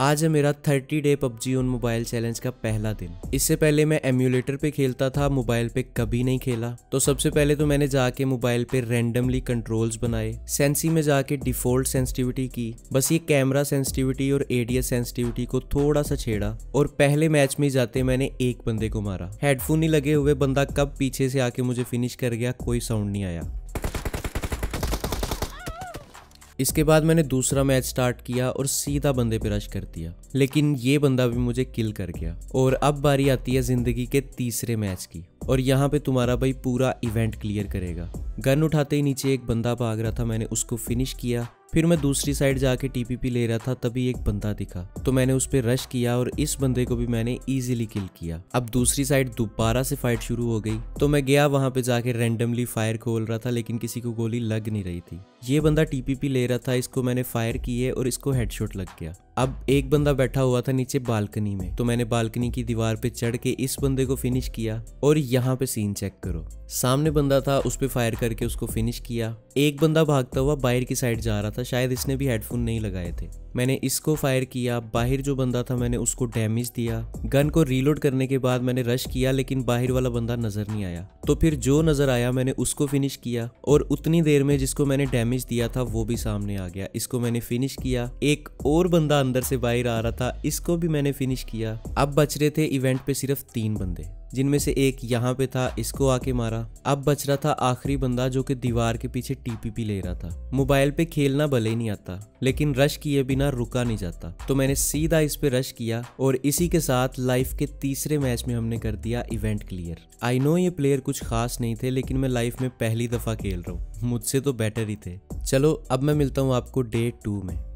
आज है मेरा 30 day PUBG on mobile challenge का पहला दिन। इससे पहले मैं एम्यूलेटर पे खेलता था, मोबाइल पे कभी नहीं खेला। तो सबसे पहले तो मैंने जाके मोबाइल पे रैंडमली कंट्रोल्स बनाए, सेंसी में जाके डिफॉल्ट सेंसिटिविटी की, बस ये कैमरा सेंसिटिविटी और ADS सेंसिटिविटी को थोड़ा सा छेड़ा और पहले मैच में जाते मैंने एक बंदे को मारा। हेडफोन नहीं लगे हुए बंदा कब पीछे से आके मुझे फिनिश कर गया, कोई साउंड नहीं आया। इसके बाद मैंने दूसरा मैच स्टार्ट किया और सीधा बंदे पे रश कर दिया, लेकिन ये बंदा भी मुझे किल कर गया। और अब बारी आती है जिंदगी के तीसरे मैच की और यहाँ पे तुम्हारा भाई पूरा इवेंट क्लियर करेगा। गन उठाते ही नीचे एक बंदा भाग रहा था, मैंने उसको फिनिश किया। फिर मैं दूसरी साइड जाके TPP ले रहा था, तभी एक बंदा दिखा तो मैंने उस पर रश किया और इस बंदे को भी मैंने इजीली किल किया। अब दूसरी साइड दोबारा से फाइट शुरू हो गई तो मैं गया वहां पे जाके रैंडमली फायर खोल रहा था, लेकिन किसी को गोली लग नहीं रही थी। ये बंदा TPP ले रहा था, इसको मैंने फायर किए और इसको हेडशॉट लग गया। अब एक बंदा बैठा हुआ था नीचे बालकनी में, तो मैंने बालकनी की दीवार पे चढ़ के इस बंदे को फिनिश किया। और यहाँ पे सीन चेक करो, सामने बंदा था, उस पे फायर करके उसको फिनिश किया। एक बंदा भागता हुआ बाहर की साइड जा रहा था, शायद इसने भी हेडफोन नहीं लगाए थे। मैंने इसको फायर किया, बाहर जो बंदा था मैंने उसको डैमेज दिया। गन को रीलोड करने के बाद मैंने रश किया, लेकिन बाहर वाला बंदा नजर नहीं आया, तो फिर जो नजर आया मैंने उसको फिनिश किया। और उतनी देर में जिसको मैंने डैमेज दिया था वो भी सामने आ गया, इसको मैंने फिनिश किया। एक और बंदा अंदर से बाहर आ रहा था, इसको भी मैंने फिनिश किया। अब बच रहे थे इवेंट पे सिर्फ 3 बंदे, जिनमें से एक यहाँ पे था, इसको आके मारा। अब बच रहा था आखिरी बंदा जो कि दीवार के पीछे TPP ले रहा था। मोबाइल पे खेलना भले ही नहीं आता, लेकिन रश किए बिना रुका नहीं जाता, तो मैंने सीधा इस पे रश किया। और इसी के साथ लाइफ के तीसरे मैच में हमने कर दिया इवेंट क्लियर। आई नो ये प्लेयर कुछ खास नहीं थे, लेकिन मैं लाइफ में पहली दफा खेल रहा हूँ, मुझसे तो बेटर ही थे। चलो अब मैं मिलता हूँ आपको डे 2 में।